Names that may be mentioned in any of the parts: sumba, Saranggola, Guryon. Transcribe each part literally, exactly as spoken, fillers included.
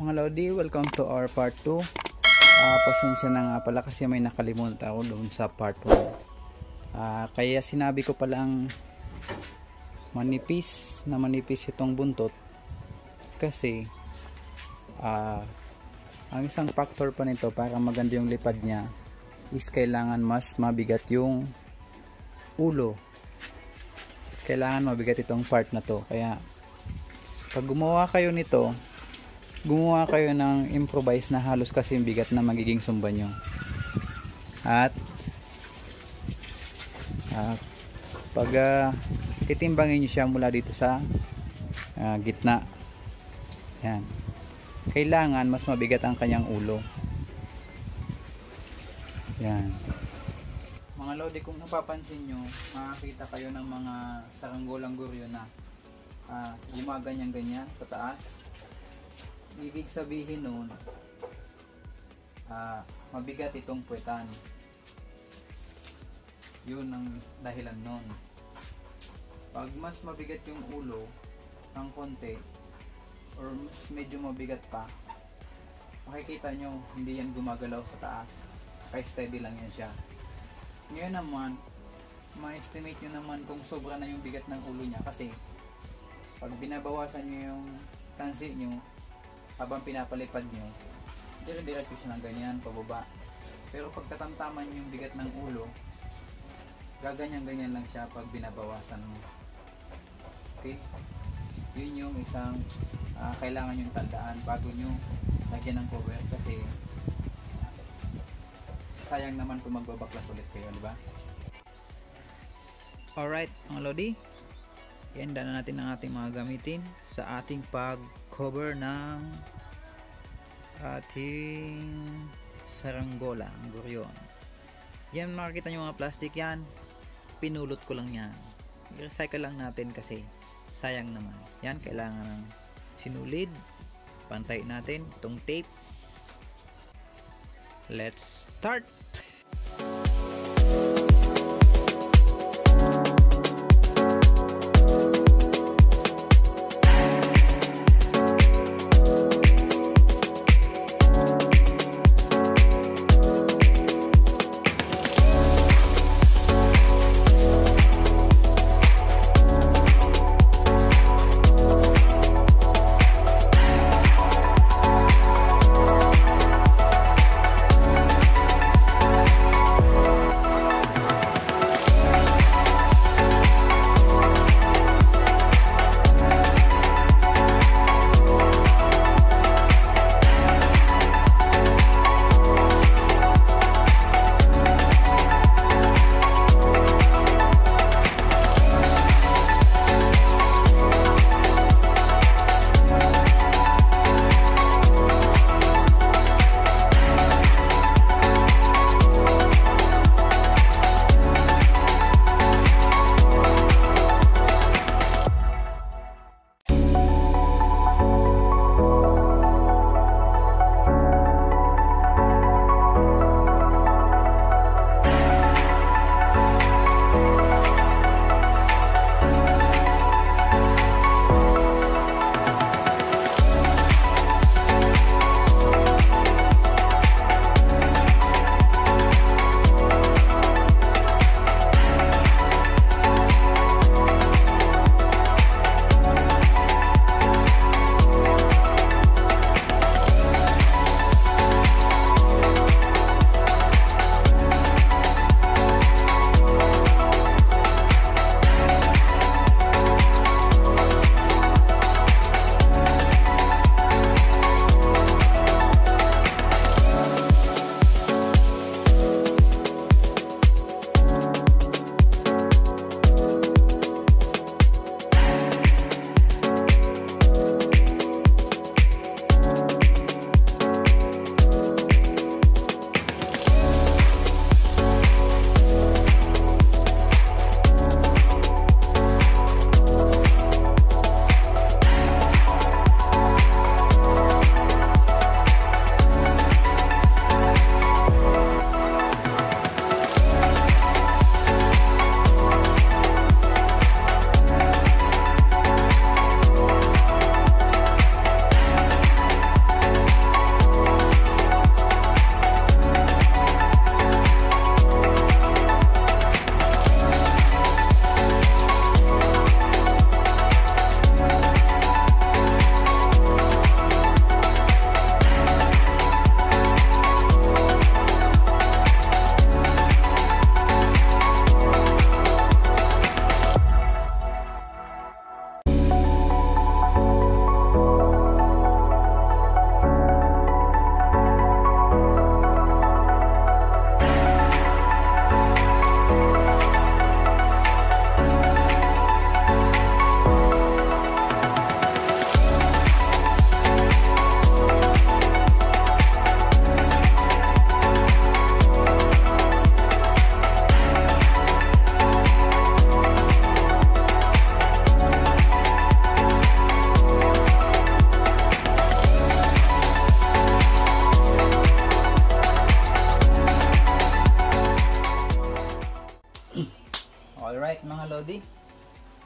Mga Lodi, welcome to our part two. Uh, pasensya na nga pala kasi may nakalimutan ako doon sa part one. Uh, kaya sinabi ko palang manipis na manipis itong buntot kasi uh, ang isang factor pa nito para maganda yung lipad niya is kailangan mas mabigat yung ulo. Kailangan mabigat itong part na to. Kaya pag gumawa kayo nito, gumawa kayo ng improvise na halos kasi yung bigat na magiging sumba nyo. At uh, pag uh, titimbangin nyo siya mula dito sa uh, gitna, yan, kailangan mas mabigat ang kanyang ulo. Yan mga Lodi, kung napapansin nyo, makakita kayo ng mga saranggolang guryon na uh, gumaganyan-ganyan sa taas. Ibig sabihin nun, uh, mabigat itong puwetan. Yun ang dahilan nun. Pag mas mabigat yung ulo ng konti, or mas medyo mabigat pa, makikita nyo, hindi yan gumagalaw sa taas. Kaya steady lang yan siya. Ngayon naman, ma-estimate nyo naman kung sobra na yung bigat ng ulo niya. Kasi, pag binabawasan nyo yung tansi nyo, habang pinapalipad nyo, dire-diretso siya ng ganyan, pababa. Pero pagkatamtaman yung bigat ng ulo, gaganyan-ganyan lang siya pag binabawasan mo. Okay? Yun yung isang uh, kailangan yung tandaan bago nyo lagyan ng cover, kasi uh, sayang naman kung magbabaklas ulit kayo, di ba? Alright, mga Lodi, i-enda na natin ang ating mga gamitin sa ating pag-cover ng ating saranggola, ang guryon. Yan, makikita nyo mga plastic yan, pinulot ko lang yan, i-recycle lang natin kasi sayang naman. Yan, kailangan ng sinulid, pantay natin itong tape. Let's start!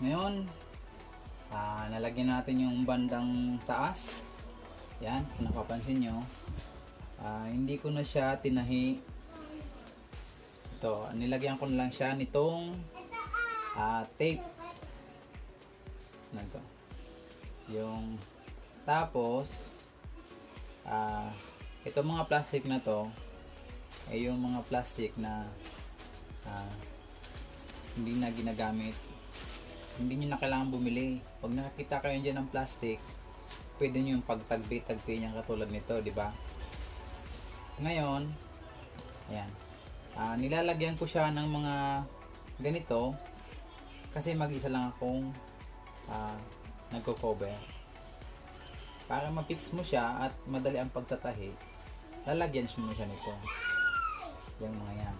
Ngayon, ah, nalagyan natin yung bandang taas. Yan, kung napapansin nyo, ah, hindi ko na siya tinahi. Ito, nilagyan ko na lang siya nitong ah, tape. Nandito. Yung tapos ah, ito mga plastic na to ay yung mga plastic na ah, hindi na ginagamit. Hindi nyo na kailangan bumili. Pag nakakita kayo dyan ng plastic, pwede nyo yung pagtagpi-tagpi niya katulad nito, di ba? Ngayon, ayan. Ah, nilalagyan ko siya ng mga ganito kasi mag-isa lang akong ah, nagko-cover. Para ma-fix mo siya at madali ang pagtatahi, lalagyan mo siya nito. Yung mga yan.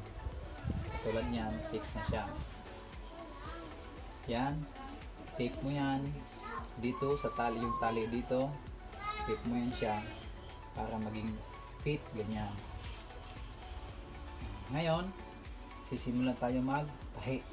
Katulad niyan, fix na siya. Yan, tape mo yan dito sa tali, yung tali dito tape mo yan siya para maging fit, ganyan. Ngayon sisimula tayo magtahi.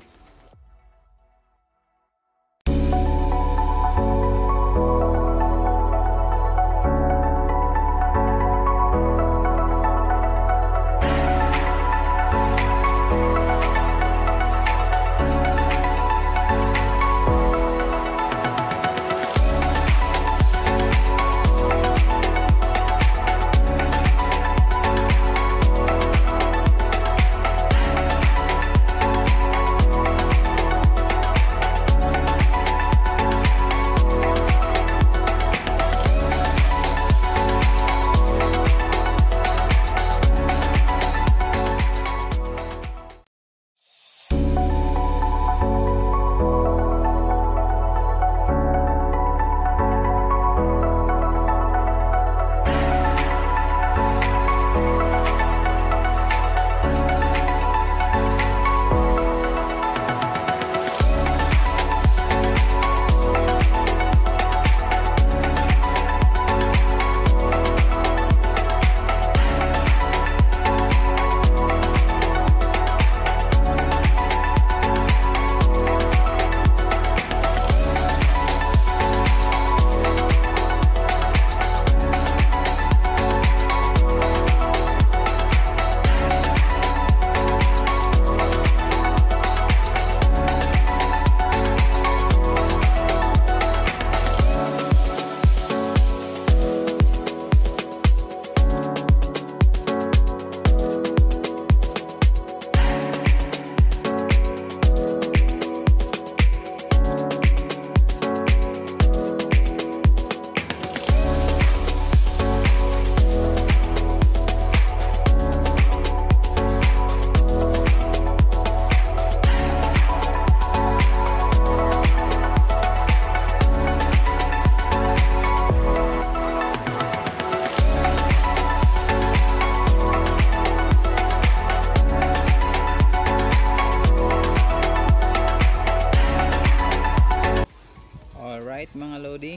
Mga lodi,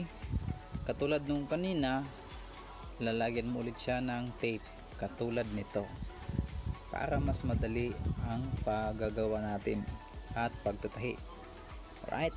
katulad nung kanina, lalagyan mo ulit siya ng tape katulad nito para mas madali ang paggagawa natin at pagtatahi. Alright.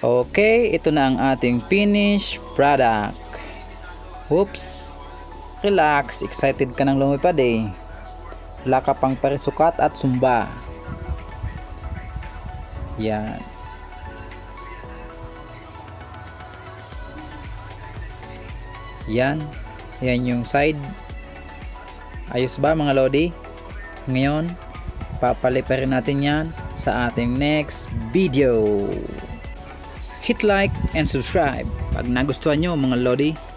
Okay, ito na ang ating finished product. Oops. Relax, excited ka nang lumipad eh. Wala ka pang parisukat at sumba. Yan. Yan. Yan yung side. Ayos ba mga lodi? Ngayon, papaliparin natin yan sa ating next video. Hit like and subscribe pag nagustuhan nyo mga lodi.